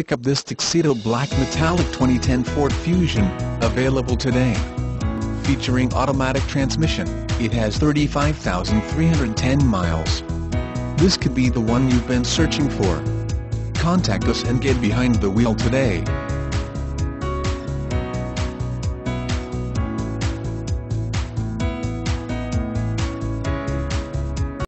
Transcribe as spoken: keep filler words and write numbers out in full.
pick up this Tuxedo Black Metallic twenty ten Ford Fusion, available today. Featuring automatic transmission, it has thirty-five thousand three hundred ten miles. This could be the one you've been searching for. Contact us and get behind the wheel today.